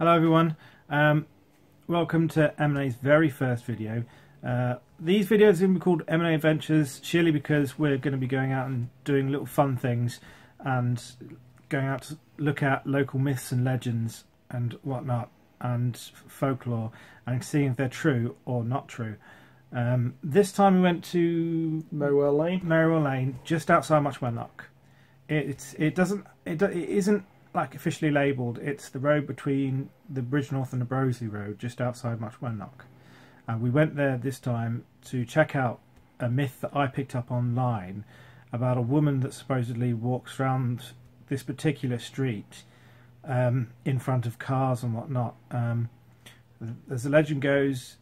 Hello everyone, welcome to M&A's very first video. These videos are going to be called M&A Adventures surely because we're going to be going out and doing little fun things and going out to look at local myths and legends and whatnot and folklore and seeing if they're true or not true. This time we went to Marywell Lane, just outside Much Wenlock. It isn't like officially labelled. It's the road between the Bridgnorth and the Broseley Road, just outside Much Wenlock. And we went there this time to check out a myth that I picked up online about a woman that supposedly walks around this particular street in front of cars and whatnot. As the legend goes,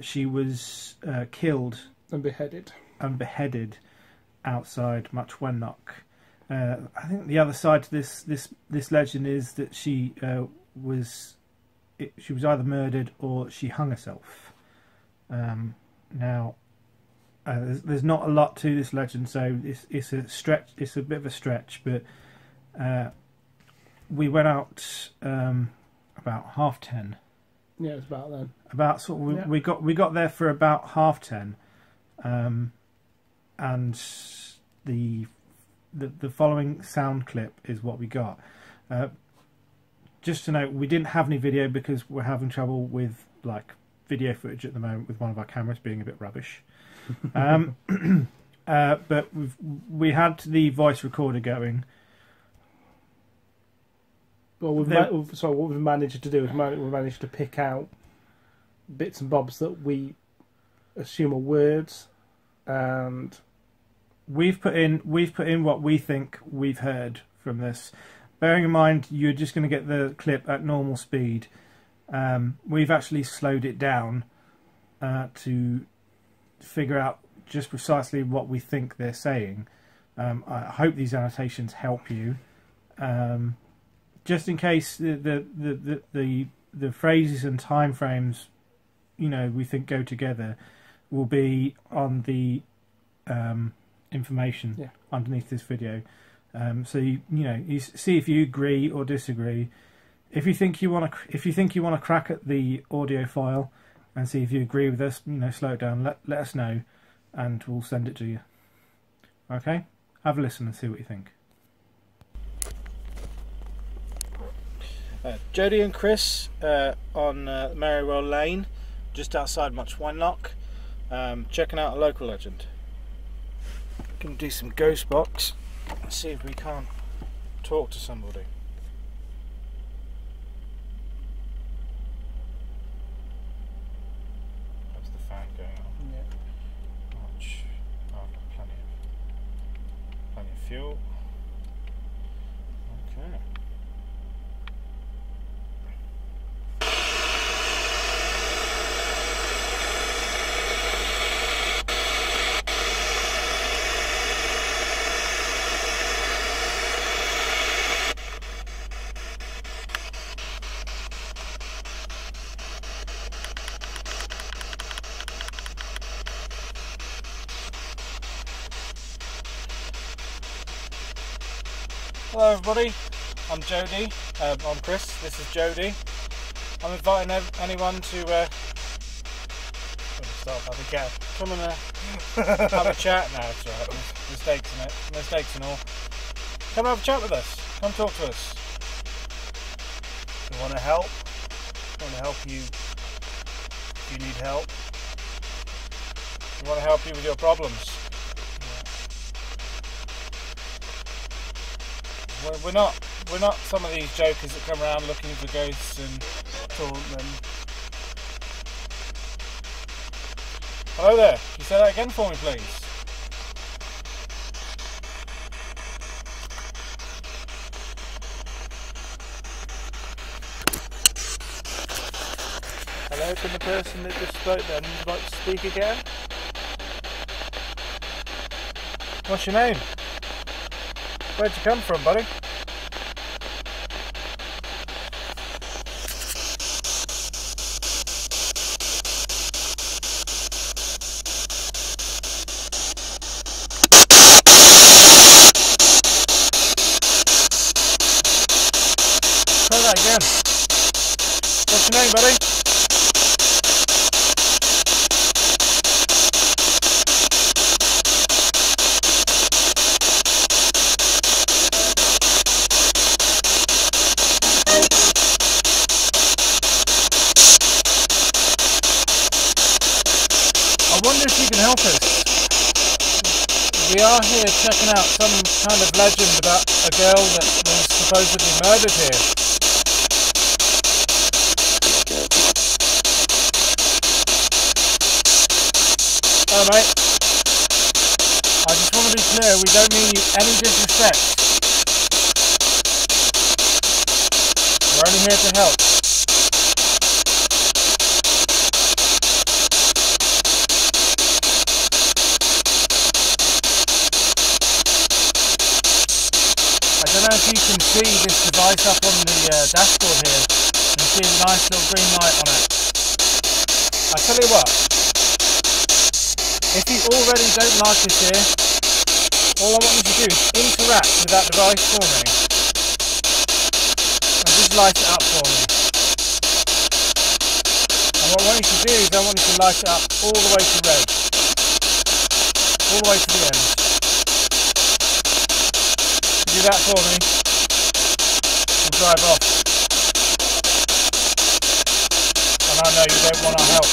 she was killed and beheaded outside Much Wenlock. I think the other side to this legend is that she was either murdered or she hung herself. There's not a lot to this legend, so it's a stretch. It's a bit of a stretch, but we went out about 10:30. Yeah, it was about then. We got there for about 10:30, and the following sound clip is what we got. Just to note, we didn't have any video because we're having trouble with like video footage at the moment with one of our cameras being a bit rubbish. But we had the voice recorder going. Well, what we've managed to do is we've managed to pick out bits and bobs that we assume are words, and we've put in what we think we've heard from this. Bearing in mind, you're just going to get the clip at normal speed. We've actually slowed it down to figure out just precisely what we think they're saying. I hope these annotations help you. Just in case the phrases and time frames, you know, we think go together, will be on the information underneath this video, so you see if you agree or disagree. If you think you want to, crack at the audio file and see if you agree with us, slow it down. Let us know, and we'll send it to you. Okay, have a listen and see what you think. Jodie and Chris on Marywell Lane, just outside Much Wenlock, checking out a local legend. Gonna do some ghost box and see if we can't talk to somebody. That's the fan going on. Yeah. Oh, I've got plenty of fuel. Okay. Hello everybody, I'm Jodie, I'm Chris, this is Jodie. I'm inviting anyone to come and have a chat now, it's right, mistakes and all. Come have a chat with us, come talk to us. We want to help, you if you need help. We want to help you with your problems. We're not some of these jokers that come around looking for ghosts and taunt them. Hello there, can you say that again for me please? Hello, can the person that just spoke then like to speak again? What's your name? Where'd you come from, buddy? Try that again. What's your name, buddy? I wonder if you can help us. We are here checking out some kind of legend about a girl that was supposedly murdered here. Hello mate. I just want to be clear, we don't mean you any disrespect. We're only here to help. I don't know if you can see this device up on the dashboard here. You can see a nice little green light on it. I tell you what, if you already don't like this here, all I want you to do is interact with that device for me. And just light it up for me. And what I want you to do is I want you to light it up all the way to red. All the way to the end. Do that for me and drive off. And I know you don't want our help.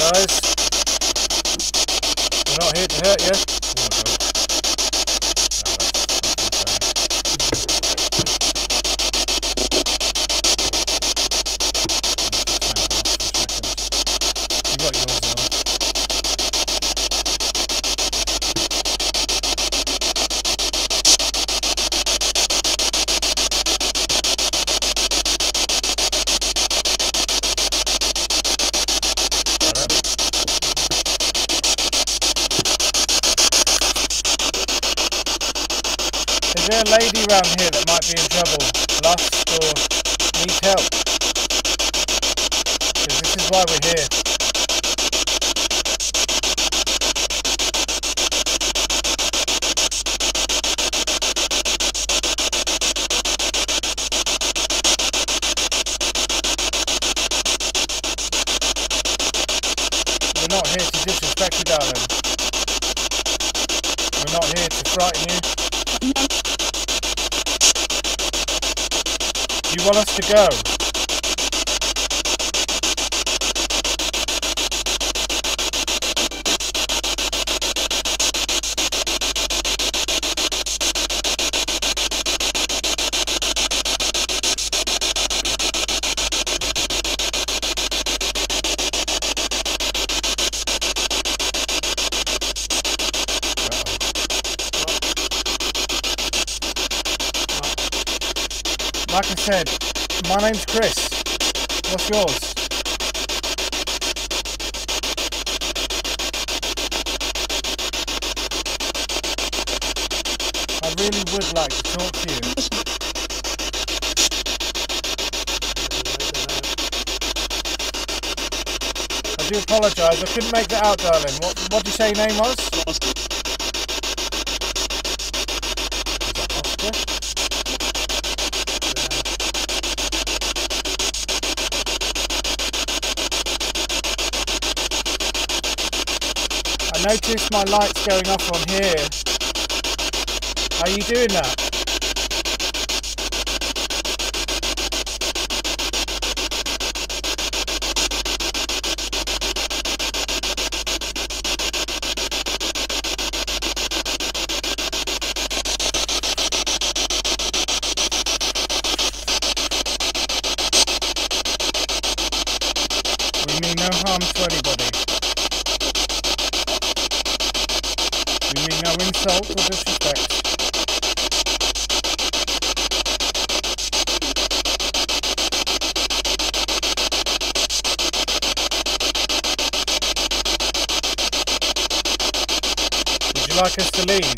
Guys, we're not here to hurt you. You got yours on. Is there a lady around here that might be in trouble, lost, or needs help? Because this is why we're here. We're not here to disrespect you, darling. We're not here to frighten you. You want us to go? Like I said, my name's Chris. What's yours? I really would like to talk to you. I do apologise, I couldn't make that out, darling. What did you say your name was? Oscar. Is that Oscar? Notice my lights going off on here. Are you doing that? We mean no harm to anybody. We mean no insult or disrespect. like us to leave?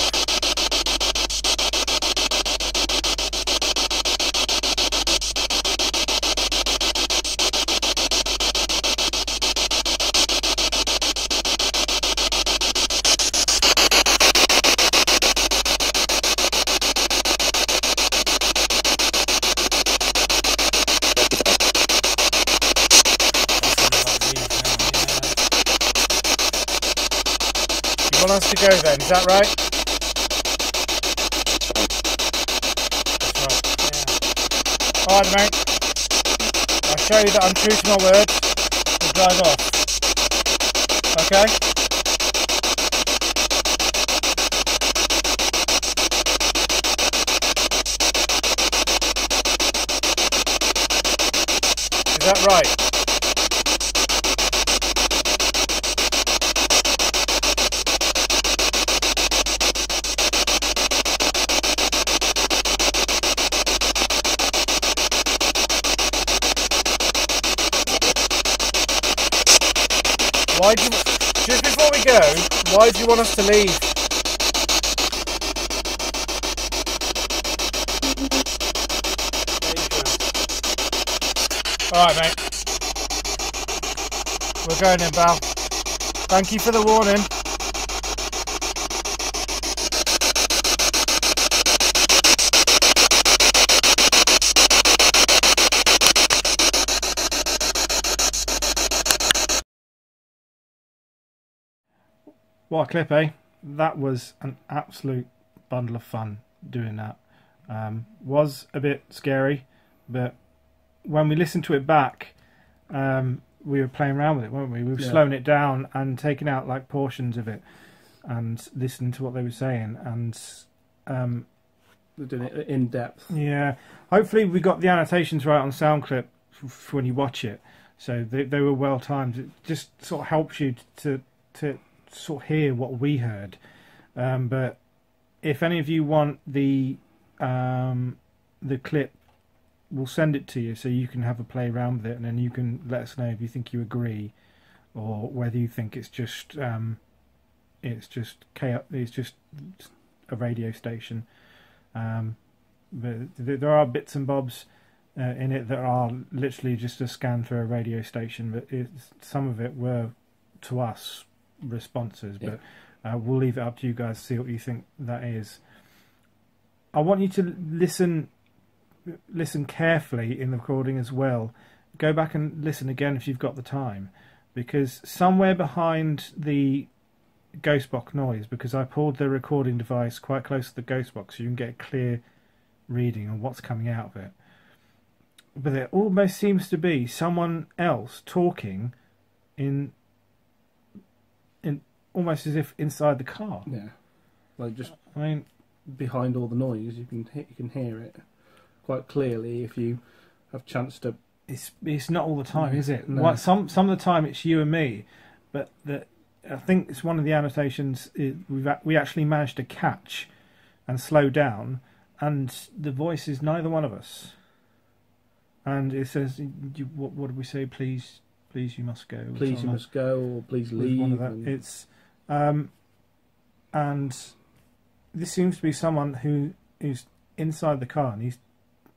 You want us to go then, is that right? That's right, yeah. Alright mate, I'll show you that I'm true to my word and drive off. Okay? Is that right? Why do you, just before we go, why do you want us to leave? Alright mate, we're going in, pal. Thank you for the warning. What a clip, eh? That was an absolute bundle of fun doing that. Was a bit scary, but when we listened to it back, we were playing around with it, weren't we? We were slowing it down and taking out like portions of it and listening to what they were saying, and we're doing it in depth. Yeah. Hopefully we got the annotations right on sound clip for when you watch it, so they were well timed. It just sort of helps you to sort of hear what we heard, but if any of you want the clip, we'll send it to you so you can have a play around with it, and then you can let us know if you think you agree or whether you think it's just a radio station. But there are bits and bobs in it that are literally just a scan for a radio station, but some of it were to us responses, but we'll leave it up to you guys to see what you think that is. I want you to listen carefully in the recording as well. Go back and listen again if you've got the time, because somewhere behind the ghost box noise, because I pulled the recording device quite close to the ghost box so you can get a clear reading on what's coming out of it, but there almost seems to be someone else talking in almost as if inside the car. Yeah, like just I mean behind all the noise, you can hear it quite clearly if you have a chance to. It's not all the time, is it? No. Like some of the time it's you and me, but I think it's one of the annotations we actually managed to catch and slow down, and the voice is neither one of us, and it says, "What did we say? Please, you must go. Please, you must go, or please leave." One of that. It's, and this seems to be someone who's inside the car, and he's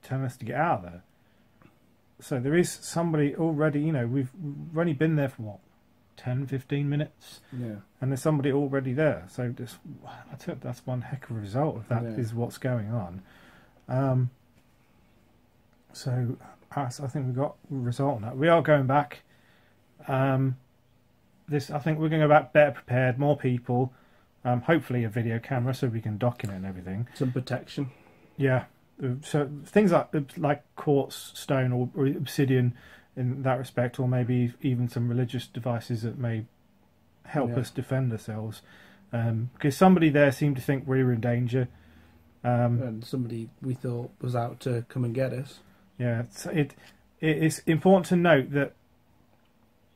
telling us to get out of there. So there is somebody already. You know, we've only been there for what, 10, 15 minutes. Yeah. And there's somebody already there. So just, I think that's one heck of a result if that is what's going on. So I think we've got a result on that. We are going back. I think we're going to go back better prepared, more people, hopefully a video camera so we can document everything. Some protection. Yeah, so things like quartz stone or obsidian in that respect, or maybe even some religious devices that may help us defend ourselves. Because somebody there seemed to think we were in danger. And somebody we thought was out to come and get us. Yeah, it's important to note that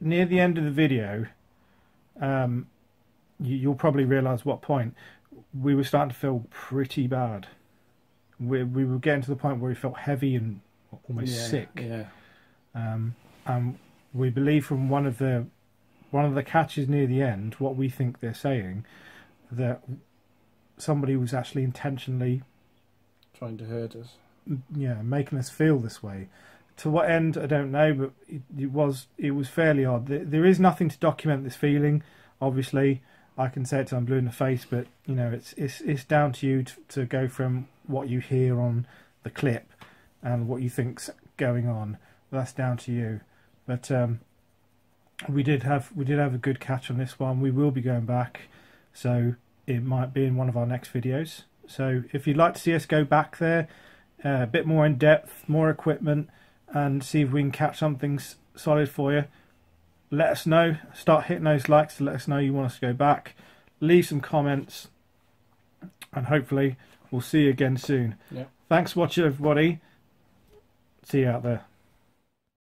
near the end of the video, you'll probably realise what point we were starting to feel pretty bad. We were getting to the point where we felt heavy and almost sick. Yeah. And we believe from one of the catches near the end, what we think they're saying, that somebody was actually intentionally trying to hurt us. Yeah, making us feel this way. To what end, I don't know, but it was fairly odd. There is nothing to document this feeling. Obviously, I can say it till I'm blue in the face, but you know, it's down to you to go from what you hear on the clip and what you think's going on. That's down to you. But we did have a good catch on this one. We will be going back, so it might be in one of our next videos. So if you'd like to see us go back there a bit more in depth, more equipment, and see if we can catch something solid for you, let us know. Start hitting those likes to let us know you want us to go back. Leave some comments, and hopefully we'll see you again soon. Yep. Thanks for watching, everybody. See you out there.